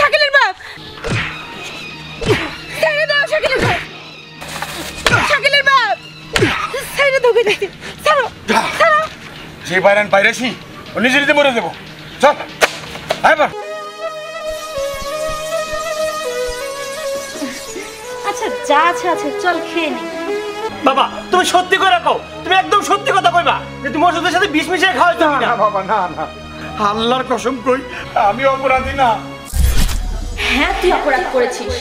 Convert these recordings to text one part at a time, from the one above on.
শাকিলের বাপ, ছেড়ে দাও শাকিলের বাপ, শাকিলের বাপ ছেড়ে দাও, ছাড়ো ছাড়ো, যে বাইরান বাইরেছি ও নিজে নিজে মরে দেবো। চল আইবা। আচ্ছা যা আছে আছে, চল খেয়ে নি। বাবা তুমি সত্যি করে রাখো, তুমি একদম সত্যি কথা কইবা যে তুমি ওষুধের সাথে বিষ মিশিয়ে খাওয়াই। তুমি না বাবা, না না আল্লাহর কসম কই আমি অপরাধী না। হ্যাঁ তুই অপরাধ করেছিস।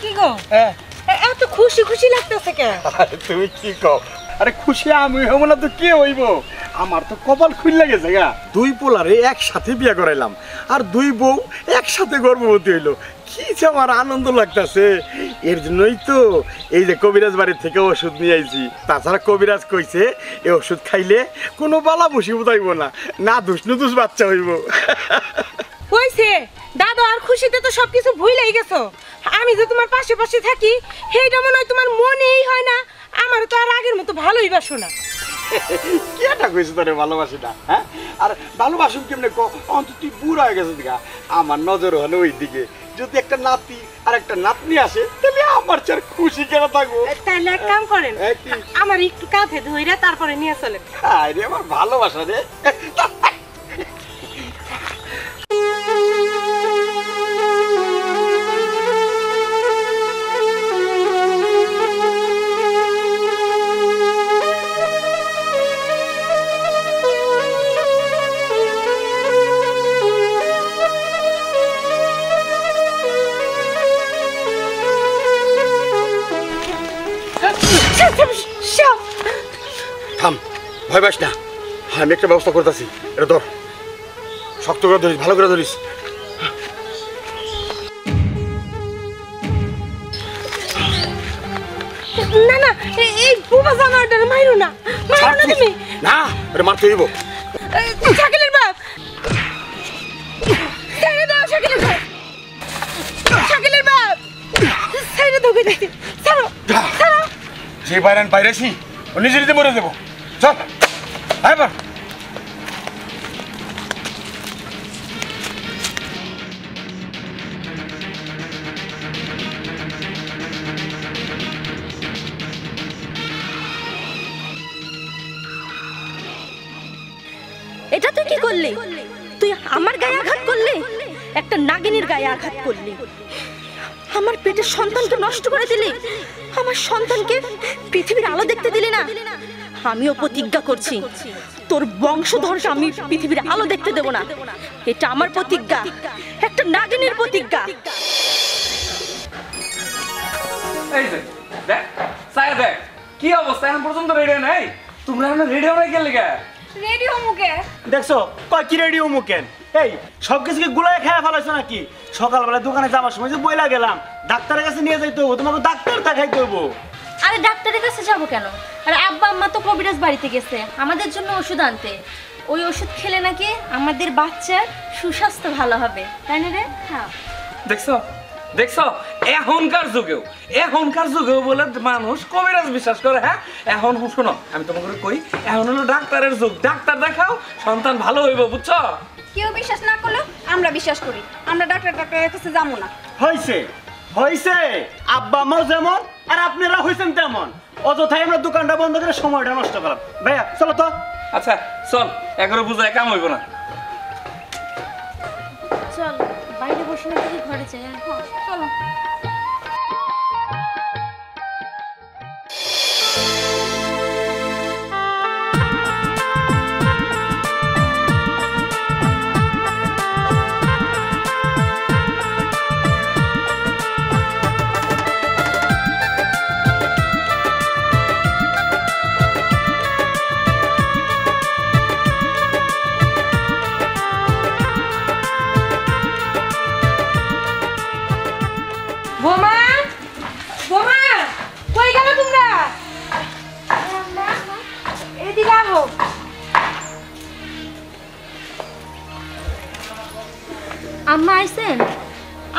কি গো এত খুশি খুশি লাগতেছে কেন? আরে তুমি কি কও, আরে খুশি আমি হব না তো কে হইব? আমার তো কপাল খুইলা গেছে গা, দুই পোলারে একসাথে বিয়ে করাইলাম আর দুই বউ একসাথে গর্ভবতী হইল। কি যে আমার আনন্দ লাগতেছে, এর জন্যই তো এই যে কবিরাজ বাড়ি থেকে ওষুধ নিয়ে আইছি। তাছাড়া কবিরাজ কইছে এই ওষুধ খাইলে কোনো বালা বসি বোধাইব না, না দুষ নুদুষ বাচ্চা হইব। কইছে দাদা আর খুশিতে তো সবকিছু ভুলেই গেছো। আমি যে তোমার পাশে পাশে থাকি সেইটা মনে হয় তোমার মনেই হয় না। আমারও তো আর আগের মতো ভালোই বাসো না। কেটা কইছে তোরে ভালোবাসি না? হ্যাঁ আর ভালোবাসুন কেমনে অন্তত? তুই বুড়া হয়ে গেছিস গা, আমার নজর হলো ওই দিকে। যদি একটা নাতি আর একটা নাতনি আসে তাহলে আমার চার খুশি কেন থাকবো? তাহলে এক কাম করেন, আমার একটু কাঁধে ধইরা তারপরে নিয়ে চলেন। আরে আমার ভালোবাসা রে। থাম, ভয় পাস না, আমি একটা ব্যবস্থা করতেছি। এটা ধর, শক্ত করে ধরিস, ভালো করে ধরিস। না না এই বুবা জানোয়ারটারে মাইরো না, মারো না তুমি। না আরে মারতে হইব। শাকিলের বাপ ছেড়ে দাও, শাকিলের বাপ, শাকিলের বাপ ছেড়ে দাও, ছাড়ো ছাড়ো, যে বাইরান বাইরেছি ও নিজে নিজে মরে দেবো। চল আইবার। এটা তুই কি করলি? তুই আমার গায়ে আঘাত করলি, একটা নাগিনীর গায়ে আঘাত করলি, আমার পেটের সন্তানকে নষ্ট করে দিলি, আমার সন্তানকে পৃথিবীর আলো দেখতে দিলি না। আমিও প্রতিজ্ঞা করছি তোর বংশধর আমি পৃথিবীর আলো দেখতে দেব না। এটা আমার প্রতিজ্ঞা, একটা নাগিনীর প্রতিজ্ঞা। এই যে দেখ, সায়া দেখ কি অবস্থা, এখন পর্যন্ত রেডি নাই। তোমরা এখন রেডি হয়ে গেলে গে? রেডি হমুকে দেখছো কয় কি রেডি হমুকেন? এই সবকিছুকে গুলায় খেয়ে ফেলাইছো নাকি? সকালবেলা দোকানে যাওয়ার সময় যে বইলা গেলাম ডাক্তারের কাছে নিয়ে যাইতে হবো, তোমাকে ডাক্তার দেখাইতে হবো। আরে ডাক্তারের কাছে যাবো কেন? আরে আব্বা আম্মা তো কবিরাজ বাড়িতে গেছে আমাদের জন্য ওষুধ আনতে। ওই ওষুধ খেলে নাকি আমাদের বাচ্চার সুস্বাস্থ্য ভালো হবে, তাই না রে? হ্যাঁ দেখছো দেখছো, এখনকার যুগেও বলে মানুষ কবিরাজ বিশ্বাস করে। হ্যাঁ এখন শোনো আমি তোমাকে কই, এখন হলো ডাক্তারের যুগ, ডাক্তার দেখাও সন্তান ভালো হইব, বুঝছো? কেউ বিশ্বাস না করলো আমরা বিশ্বাস করি, আমরা ডাক্তারের কাছে যাবো না। হইছে হইছে, আব্বা মা যেমন আর আপনারা হইছেন তেমন, অযথাই আমরা দোকানটা বন্ধ করে সময়টা নষ্ট করলাম। ভাইয়া চলো তো। আচ্ছা চল, এগারো বুঝায় কাম হইব না, চল বাইরে বসে না থেকে ঘরে যাই। চলো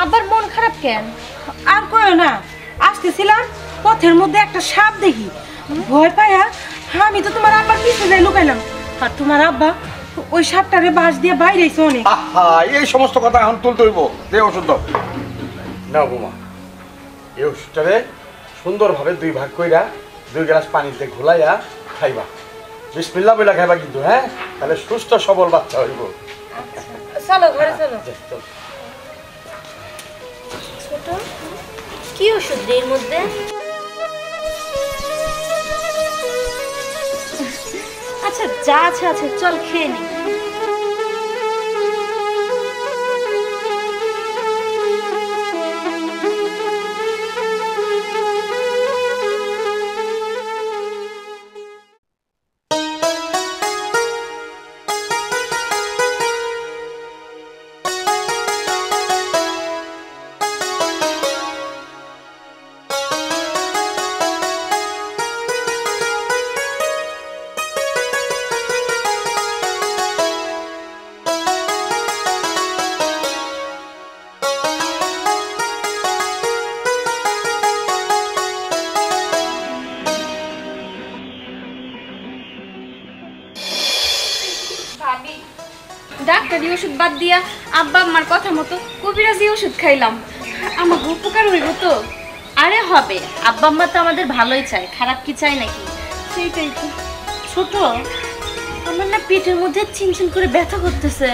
আবার মন খারাপ কেন? আর কইও না, আসতেছিলাম পথের মধ্যে একটা সাপ দেখি, ভয় পায়া আমি তো তোমার আব্বার পিছে যাই লুকাইলাম, আর তোমার আব্বা ওই সাপটারে বাঁশ দিয়ে বাইরেছে। অনেক এই সমস্ত কথা এখন তুলতে হইব। দে ওষুধ দাও। না বৌমা, এই ওষুধটারে সুন্দরভাবে দুই ভাগ কইরা দুই গ্লাস পানিতে ঘোলাইয়া খাইবা। বিসমিল্লাহ বইলা খাইবা কিন্তু, হ্যাঁ? তাহলে সুস্থ সবল বাচ্চা হইব। চলো ঘরে চলো। ছোট কি ওষুধ এর মধ্যে? আচ্ছা যা আছে আছে, চল খেয়ে নি। ডাক্তারি ওষুধ বাদ দিয়া আব্বা আমার কথা মতো কবিরাজি ওষুধ খাইলাম, আমার উপকার হইব তো? আরে হবে, আব্বা আম্মা তো আমাদের ভালোই চায়, খারাপ কি চায় নাকি? সেইটাই তো। ছোট, আমার না পেটের মধ্যে চিনচিন করে ব্যথা করতেছে।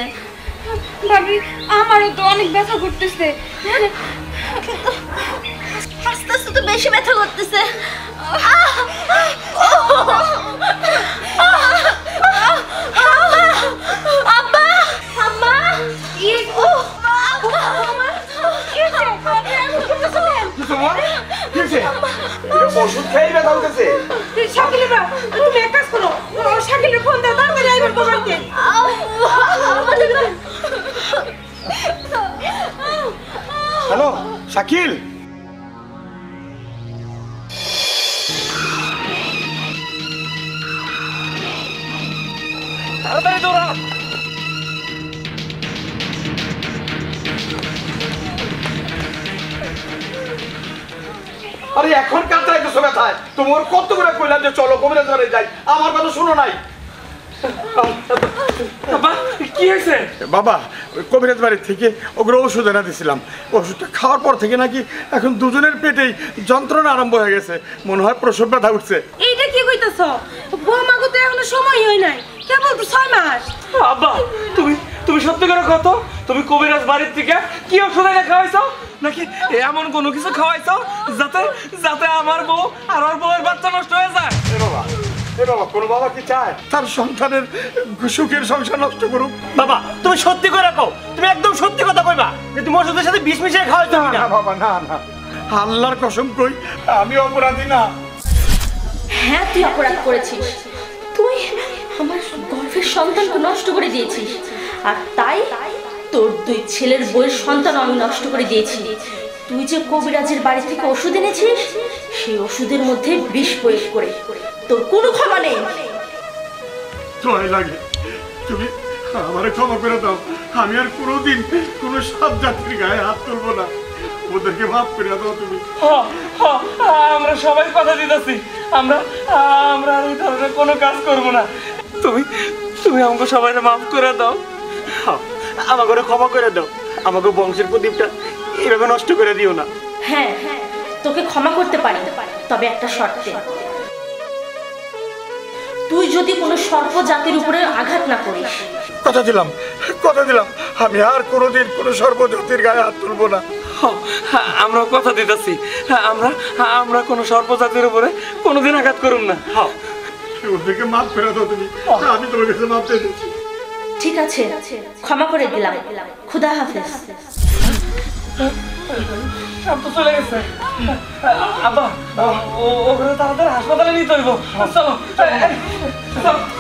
ভাবি আমারও তো অনেক ব্যথা করতেছে। আস্তে আস্তে তো বেশি ব্যথা করতেছে। হ্যালো শাকিল, তাড়াতাড়ি দৌড়া। আরে এখন কাতরাইতেছো ব্যথায়? তোমার কত করে কইলাম যে চলো কবিরাজে যাই, আমার কথা শুনো নাই। বাবা কি হয়েছে? বাবা কবিরাজ বাড়ির থেকে ওগুলো ওষুধ এনে দিয়েছিলাম, ওষুধটা খাওয়ার পর থেকে নাকি এখন দুজনের পেটেই যন্ত্রণা আরম্ভ হয়ে গেছে, মনে হয় প্রসব ব্যথা উঠছে। এইটা কি কইতাছ? বৌমা গো তো এখনো সময় হয় নাই, কেবল তো 6 মাস। বাবা তুমি সত্যি করে কত, তুমি কবিরাজ বাড়ির থেকে কি ওষুধ এনে খাওয়াইছো? নাকি এমন কোনো কিছু খাওয়াইছো যাতে যাতে আমার বউ আর ওর বউয়ের বাচ্চা নষ্ট হয়ে যায়? বাবা বাবা কি চায় তার সন্তানের সুখের সংসার নষ্ট করুক? বাবা তুমি সত্যি করে রাখো, তুমি একদম সত্যি কথা কইবা যে তুমি ওষুধের সাথে বিষ মিশিয়ে খাওয়াইতে হবে না। বাবা না না, আল্লাহর কসম কই আমি অপরাধী না। হ্যাঁ তুই অপরাধ করেছিস, তুই আমার গর্ভের সন্তানকে নষ্ট করে দিয়েছিস, আর তাই তোর দুই ছেলের বউয়ের সন্তান আমি নষ্ট করে দিয়েছি। তুই যে কবিরাজের বাড়ি থেকে ওষুধ এনেছিস, সেই ওষুধের মধ্যে বিষ প্রয়োগ করে তোর কোনো ক্ষমা নেই। তোমায় লাগে, তুমি আমারে ক্ষমা করে দাও। আমি আর কোনোদিন কোনো সাপ জাতির গায়ে হাত তুলব না। ওদেরকে মাফ করে দাও তুমি। আমরা সবাই কথা দিতেছি, আমরা আর ওই ধরনের কোনো কাজ করব না। তুমি আমাকে সবাইকে মাফ করে দাও, আমাকে ক্ষমা করে দাও, আমাকে বংশের প্রদীপটা এভাবে নষ্ট করে দিও না। হ্যাঁ হ্যাঁ তোকে ক্ষমা করতে পারি, তবে একটা শর্তে। তুই যদি কোনো সর্প জাতির উপরে আঘাত না করিস। কথা দিলাম, কথা দিলাম, আমি আর কোনোদিন কোনো সর্প জাতির গায়ে হাত তুলব না। আমরা কথা দিতেছি, আমরা কোনো সর্প জাতির উপরে কোনোদিন আঘাত করুম না। ওদেরকে মাপ ফেরা দাও তুমি, আমি তোমার কাছে মাপ চাই। ঠিক আছে ক্ষমা করে দিলাম, খুদা হাফেজ। চলে গেছে আব্বা, ওখানে তাড়াতাড়ি হাসপাতালে নিতে হইব। চলো।